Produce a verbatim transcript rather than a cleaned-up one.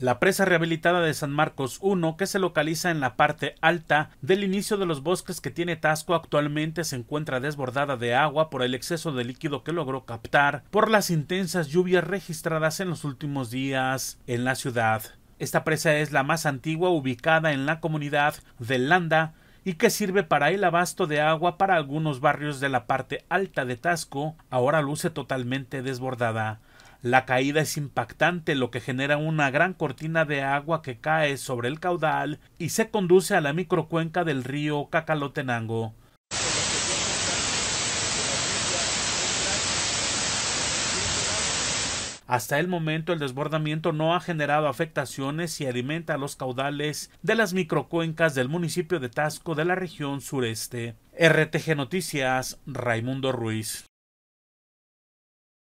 La presa rehabilitada de San Marcos uno, que se localiza en la parte alta del inicio de los bosques que tiene Taxco, actualmente se encuentra desbordada de agua por el exceso de líquido que logró captar por las intensas lluvias registradas en los últimos días en la ciudad. Esta presa es la más antigua ubicada en la comunidad de Landa y que sirve para el abasto de agua para algunos barrios de la parte alta de Taxco, ahora luce totalmente desbordada. La caída es impactante, lo que genera una gran cortina de agua que cae sobre el caudal y se conduce a la microcuenca del río Cacalotenango. Hasta el momento el desbordamiento no ha generado afectaciones y alimenta los caudales de las microcuencas del municipio de Taxco de la región sureste. R T G Noticias, Raimundo Ruiz.